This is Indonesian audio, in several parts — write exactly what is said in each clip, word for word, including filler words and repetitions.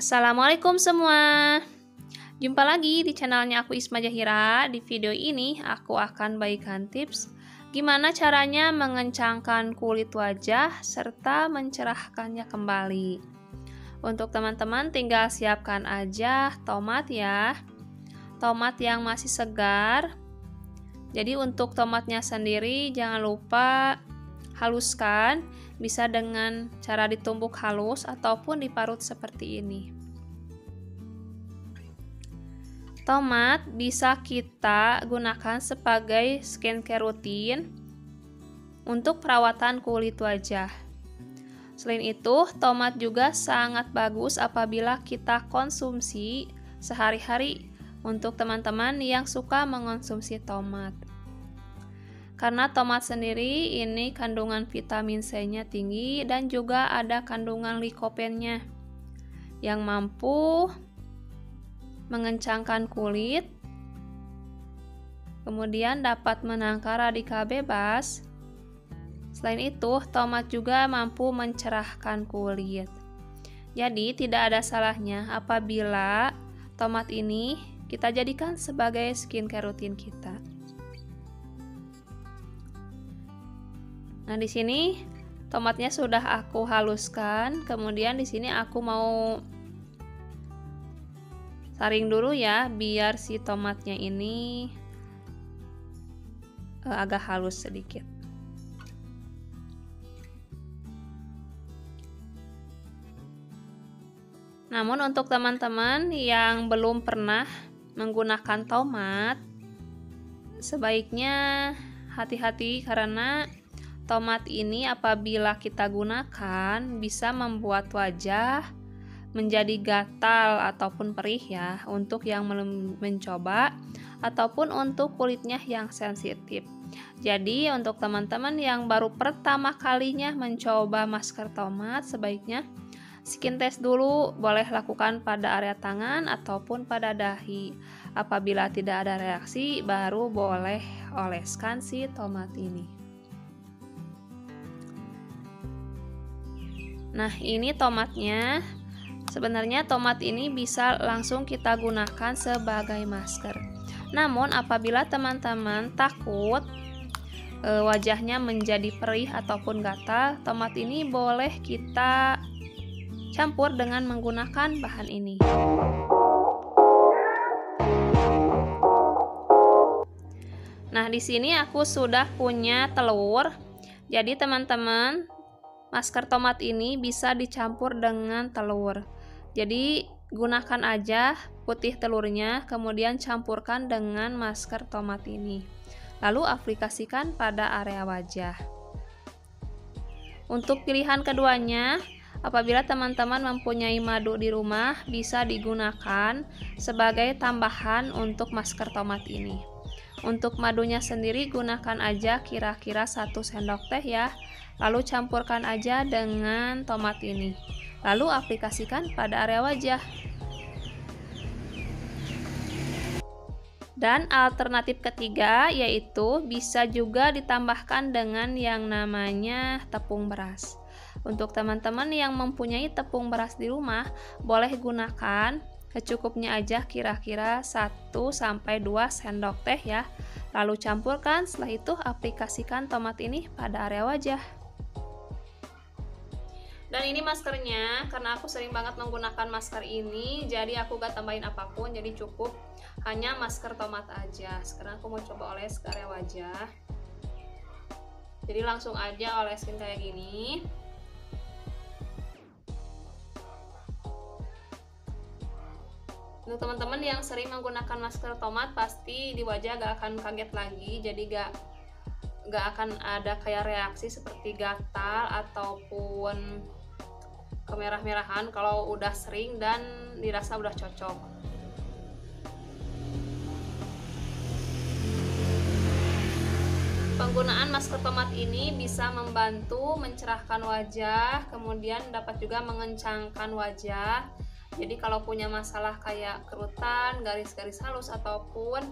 Assalamualaikum semua. Jumpa lagi di channelnya aku Isma Zahira. Di video ini aku akan bagikan tips gimana caranya mengencangkan kulit wajah serta mencerahkannya kembali. Untuk teman-teman tinggal siapkan aja tomat ya. Tomat yang masih segar. Jadi untuk tomatnya sendiri jangan lupa haluskan, bisa dengan cara ditumbuk halus ataupun diparut seperti ini. Tomat bisa kita gunakan sebagai skincare rutin untuk perawatan kulit wajah. Selain itu, tomat juga sangat bagus apabila kita konsumsi sehari-hari untuk teman-teman yang suka mengonsumsi tomat. Karena tomat sendiri ini kandungan vitamin C-nya tinggi dan juga ada kandungan likopennya yang mampu mengencangkan kulit, kemudian dapat menangkal radikal bebas. Selain itu, tomat juga mampu mencerahkan kulit. Jadi tidak ada salahnya apabila tomat ini kita jadikan sebagai skincare rutin kita. Nah, di sini tomatnya sudah aku haluskan, kemudian di sini aku mau saring dulu ya, biar si tomatnya ini agak halus sedikit. Namun untuk teman-teman yang belum pernah menggunakan tomat, sebaiknya hati-hati karena tomat ini apabila kita gunakan bisa membuat wajah menjadi gatal ataupun perih ya, untuk yang mencoba ataupun untuk kulitnya yang sensitif. Jadi untuk teman-teman yang baru pertama kalinya mencoba masker tomat, sebaiknya skin test dulu, boleh lakukan pada area tangan ataupun pada dahi. Apabila tidak ada reaksi, baru boleh oleskan si tomat ini. Nah, ini tomatnya. Sebenarnya tomat ini bisa langsung kita gunakan sebagai masker. Namun apabila teman-teman takut e, wajahnya menjadi perih ataupun gatal, tomat ini boleh kita campur dengan menggunakan bahan ini. Nah, di sini aku sudah punya telur. Jadi teman-teman, masker tomat ini bisa dicampur dengan telur. Jadi gunakan aja putih telurnya, kemudian campurkan dengan masker tomat ini. Lalu aplikasikan pada area wajah. Untuk pilihan keduanya, apabila teman-teman mempunyai madu di rumah, bisa digunakan sebagai tambahan untuk masker tomat ini. Untuk madunya sendiri gunakan aja kira-kira satu sendok teh ya. Lalu campurkan aja dengan tomat ini. Lalu aplikasikan pada area wajah. Dan alternatif ketiga yaitu bisa juga ditambahkan dengan yang namanya tepung beras. Untuk teman-teman yang mempunyai tepung beras di rumah, boleh gunakan secukupnya aja kira-kira satu sampai dua sendok teh ya. Lalu campurkan, setelah itu aplikasikan tomat ini pada area wajah. Dan ini maskernya, karena aku sering banget menggunakan masker ini, jadi aku gak tambahin apapun, jadi cukup hanya masker tomat aja. Sekarang aku mau coba oles ke area wajah. Jadi langsung aja oleskin kayak gini. Untuk teman-teman yang sering menggunakan masker tomat, pasti di wajah gak akan kaget lagi, jadi gak, gak akan ada kayak reaksi seperti gatal ataupun kemerah-merahan kalau udah sering dan dirasa udah cocok. Penggunaan masker tomat ini bisa membantu mencerahkan wajah, kemudian dapat juga mengencangkan wajah. Jadi kalau punya masalah kayak kerutan, garis-garis halus ataupun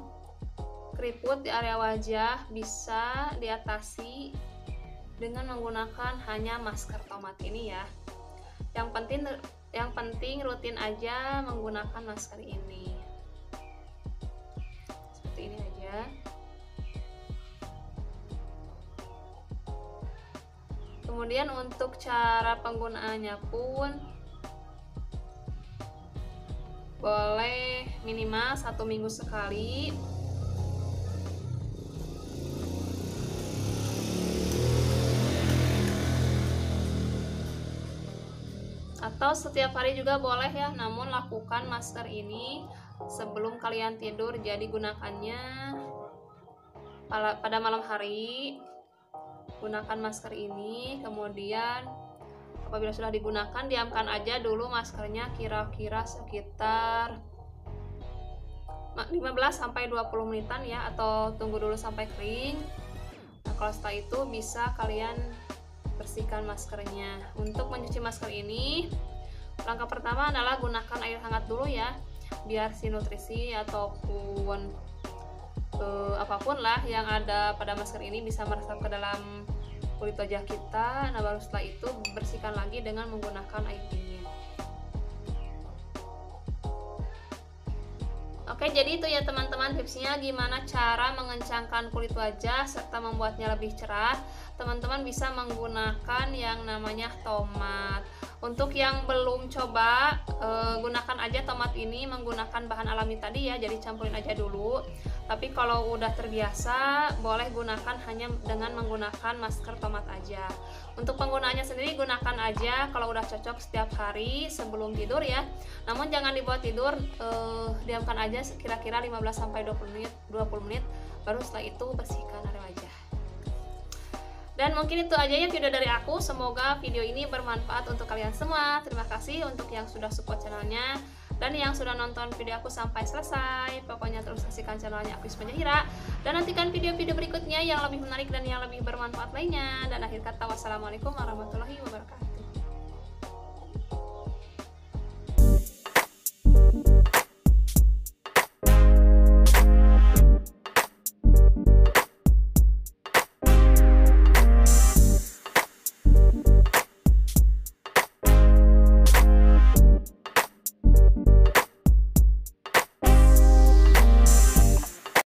keriput di area wajah, bisa diatasi dengan menggunakan hanya masker tomat ini ya. Yang penting, Yang penting rutin aja menggunakan masker ini. Seperti ini aja. Kemudian untuk cara penggunaannya pun boleh minimal satu minggu sekali. Atau setiap hari juga boleh ya, namun lakukan masker ini sebelum kalian tidur, jadi gunakannya pada malam hari. Gunakan masker ini, kemudian apabila sudah digunakan, diamkan aja dulu maskernya kira-kira sekitar lima belas sampai dua puluh menitan ya, atau tunggu dulu sampai kering. Nah, kalau setelah itu bisa kalian bersihkan maskernya. Untuk mencuci masker ini, langkah pertama adalah gunakan air hangat dulu ya, biar si nutrisi ataupun eh, apapun lah yang ada pada masker ini bisa meresap ke dalam kulit wajah kita. Nah, baru setelah itu bersihkan lagi dengan menggunakan air dingin. Oke, jadi itu ya teman-teman tipsnya gimana cara mengencangkan kulit wajah serta membuatnya lebih cerah. Teman-teman bisa menggunakan yang namanya tomat. Untuk yang belum coba, e, gunakan aja tomat ini menggunakan bahan alami tadi ya, jadi campurin aja dulu. Tapi kalau udah terbiasa, boleh gunakan hanya dengan menggunakan masker tomat aja. Untuk penggunaannya sendiri, gunakan aja kalau udah cocok setiap hari sebelum tidur ya. Namun jangan dibuat tidur, e, diamkan aja kira-kira lima belas sampai dua puluh menit, baru setelah itu bersihkan area wajah. Dan mungkin itu aja ya video dari aku. Semoga video ini bermanfaat untuk kalian semua. Terima kasih untuk yang sudah support channelnya dan yang sudah nonton video aku sampai selesai. Pokoknya terus saksikan channelnya aku, Isma Zahira, dan nantikan video-video berikutnya yang lebih menarik dan yang lebih bermanfaat lainnya. Dan akhir kata, wassalamualaikum warahmatullahi wabarakatuh.